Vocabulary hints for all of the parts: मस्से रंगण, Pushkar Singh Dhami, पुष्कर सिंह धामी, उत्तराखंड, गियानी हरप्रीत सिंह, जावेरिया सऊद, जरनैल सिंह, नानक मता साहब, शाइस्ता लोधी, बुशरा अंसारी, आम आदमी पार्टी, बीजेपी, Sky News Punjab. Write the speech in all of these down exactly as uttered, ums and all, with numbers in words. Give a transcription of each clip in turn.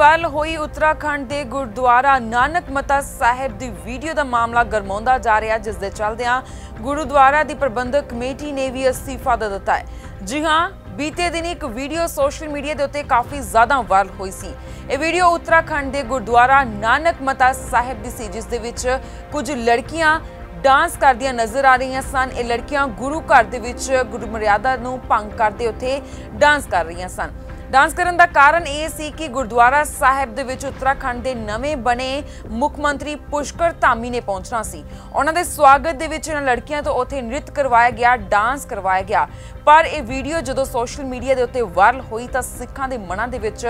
ਵੱਲ ਹੋਈ उत्तराखंड के गुरुद्वारा नानक मता साहब की वीडियो का मामला गरमाउंदा जा रहा, जिस दे चलदियां गुरुद्वारा की प्रबंधक कमेटी ने भी अस्तीफा दे दिता है। जी हाँ, बीते दिन एक वीडियो सोशल मीडिया के उत्ते काफ़ी ज़्यादा वायरल हुई सी। यह वीडियो उत्तराखंड के गुरुद्वारा नानक मता साहब की सी, जिस दे विच कुछ लड़कियां डांस करदियां नज़र आ रही सन। ये लड़कियां गुरु घर दे विच गुरु मर्यादा नूं भंग करदे उत्थे डांस कर रही सन। डांस करन दा कारण यह सी कि गुरुद्वारा साहब दे विच उत्तराखंड के नवें बने मुख्यमंत्री पुष्कर धामी ने पहुंचना सी। उन्हां दे स्वागत दे विच इन्हां लड़कियां तो उत्थे नृत्य करवाया गया, डांस करवाया गया। पर यह वीडियो जदों सोशल मीडिया के उत्ते वायरल हुई तो सिखां दे मनां दे विच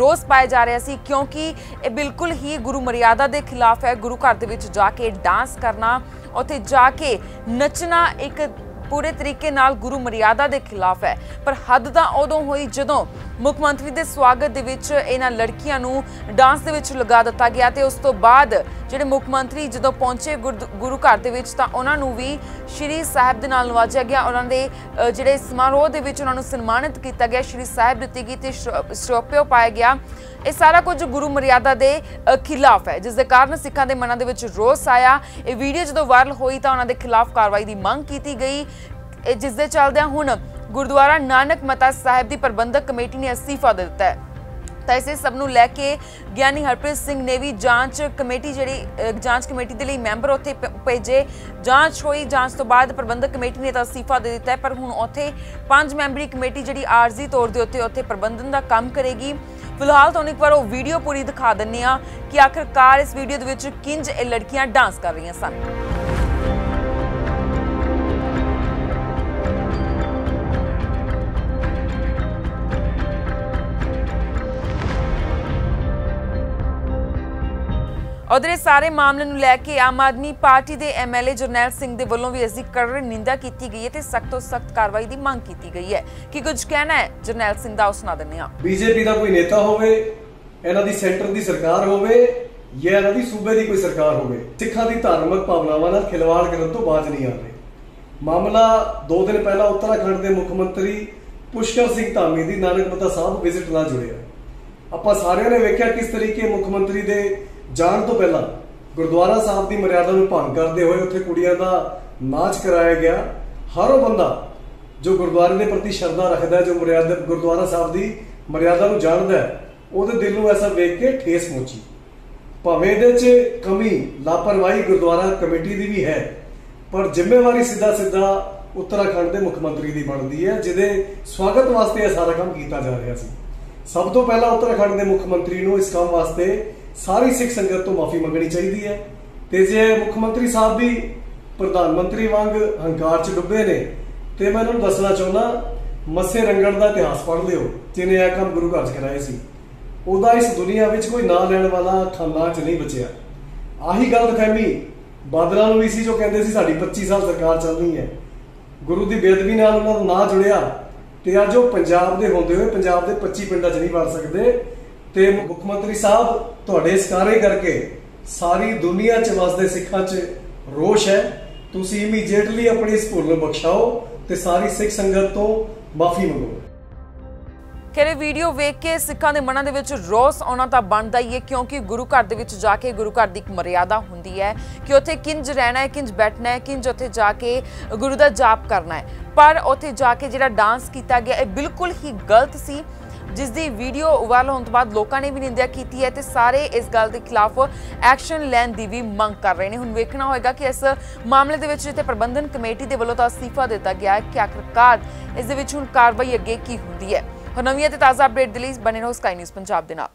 रोस पाया जा रहा सी, क्योंकि यह बिल्कुल ही गुरु मर्यादा के खिलाफ है। गुरु घर दे विच जाके डांस करना, उत्थे जाके नचना एक पूरे तरीके नाल गुरु मर्यादा के खिलाफ है। पर हद तां उदों हुई जदों मुख्यमंत्री के स्वागत दे विच इन्हां लड़कियां नूं डांस दे विच लगा दिता गया। तो उस तो बाद जिहड़े मुख्यमंत्री जदों पहुंचे गुरु गुरु घर दे विच तां उन्हां नूं भी श्री साहिब दे नाल नवाजिया गया। उन्हां दे जिहड़े समारोह दे विच उन्हां नूं सन्मानित किया गया, श्री साहिब दित्ती गई ते श्रोपियो पाया गया। यह सारा कुछ गुरु मर्यादा के खिलाफ है, जिस कारण सिखां दे मनां दे विच रोस आया। यह वीडियो जदों वायरल हुई तो उन्हां दे खिलाफ कार्रवाई की मंग की गई, जिस दे चलदियां हुण गुरुद्वारा नानक मता साहब की प्रबंधक कमेटी ने अस्तीफा दे दिता है। तो इसे सब नूं लैके गियानी हरप्रीत सिंह ने भी जांच कमेटी जिहड़ी जांच कमेटी दे लई मैंबर उत्थे भेजे। जांच होई, जांच तो बाद प्रबंधक कमेटी ने तो अस्तीफा दे दिता है। पर हुण उत्थे पांच मैंबरी कमेटी जिहड़ी आरजी तौर दे उत्ते उत्थे प्रबंधन का काम करेगी। फिलहाल तुहानूं एक बार वो वीडियो पूरी दिखा दिंदे आ कि आखिरकार इस वीडियो दे विच किंज ए लड़कियां डांस कर रही सन। उधर इस सारे मामले नूं लैके आम आदमी पार्टी के M L A जरनैल सिंह दे वल्लों भी इसकी कड़े निंदा की गई है, सख्त तो सख्त कार्रवाई की मांग की गई है। कि कुछ कहना है जरनैल सिंह दा, सुना दिंदे आं। बीजेपी का कोई नेता होवे, इन्हां दी सेंटर दी सरकार होवे या इन्हां दी सूबे दी कोई सरकार होवे, सिखां दी धार्मिक भावनावां नाल खिलवाड़ करन तों बाज नहीं आउंदे। मामला दो दिन पहला उत्तराखंड के मुख्यमंत्री पुष्कर सिंह धामी की नानक मता साहब विजिट नाल जुड़िया। आपां सारिआं ने वेखिआ किस तरीके मुख्यमंत्री दे जान तो पहला गुरुद्वारा साहब की मर्यादा में भंग करते हुए उत्थे कुड़ियां दा नाच कराया गया। हर वो बंदा जो गुरुद्वारे के प्रति श्रद्धा रखता है, जो मर्यादा गुरुद्वारा साहब की मर्यादा को जानता है, वो दिल में ऐसा वेख के ठेस पहुंची। भावें इहदे च कमी लापरवाही गुरुद्वारा कमेटी की भी है, पर जिम्मेवारी सीधा सीधा उत्तराखंड के मुख्यमंत्री की बनती है, जिहदे स्वागत वास्ते यह सारा काम किया जा रहा है। सब तो पहला उत्तराखंड के मुख्यमंत्री को इस काम वास्ते सारी सिख संगत तो माफ़ी मंगनी चाहिए है। तो जे मुख्यमंत्री साहब भी प्रधानमंत्री वांग हंकार च डुबे ने, तो मैं उन्होंने दसना चाहना मस्से रंगण का इतिहास पढ़ लिओ, जिन्हें यह काम गुरु घर च कराया सी। उहदा इस दुनिया में कोई ना लैण वाला खाना च नहीं बचिया। आही गलतफहमी बादलों भी सी जो कहिंदे सी साडी पच्ची साल सरकार चलनी है, गुरु की बेदबी नाल उन्हां दा ना जुड़िया। तो अज वो पंजाब के होंदे होए पंजाब के पच्ची पिंडां च नहीं वड़ सकदे। तो मुख्यमंत्री साहब तुहाडे सकारे करके सारी दुनिया च वसदे सिखां च रोष है। तुसीं इमीजिएटली अपनी इस भुल नूं बख्शाओ ते सारी सिख संगत तो माफ़ी मंगो। खैर वीडियो वेख के सिखां दे मनां दे विच रोस आउणा तां बनदा ही है, क्योंकि गुरु घर दे विच जाके गुरु घर दी इक मर्यादा हुंदी है कि उत्थे किंज रहना है, किंज बैठना है, किंज उत्थे जाके गुरु दा जाप करना है। पर उत्थे जाके जिहड़ा डांस कीता गया इह बिल्कुल ही गलत सी, जिस दी वीडियो वायरल होने तो बाद लोगों ने भी निंदा की है। तो सारे इस गल के खिलाफ एक्शन लैन की भी मांग कर रहे हैं। हुण वेखना होएगा कि इस मामले के जिते प्रबंधन कमेटी के वालों तो अस्तीफा दिता गया है कि आखिरकार इस दे विच हुण कार्रवाई अगे की हुंदी है। और नवीं ताज़ा अपडेट दे लई बने रहो स्काई न्यूज़ पंजाब दे नाल।